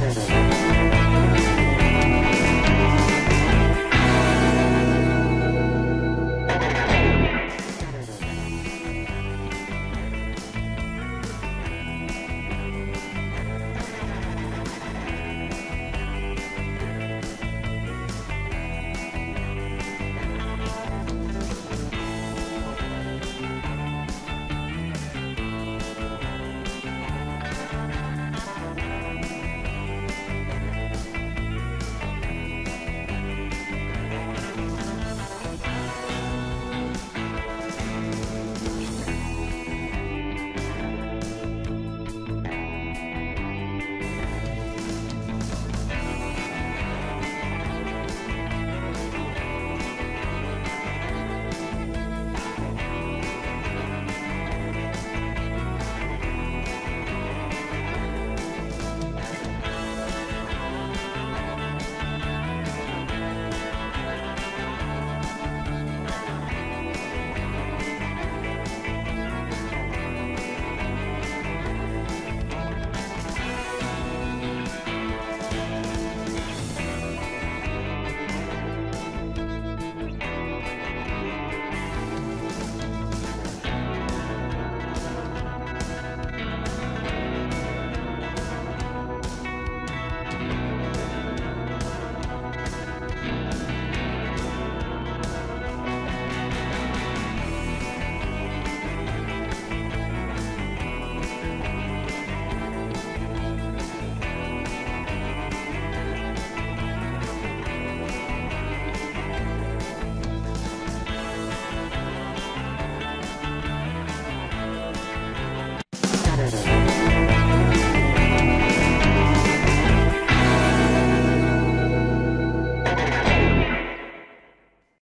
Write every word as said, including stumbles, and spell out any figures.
matter.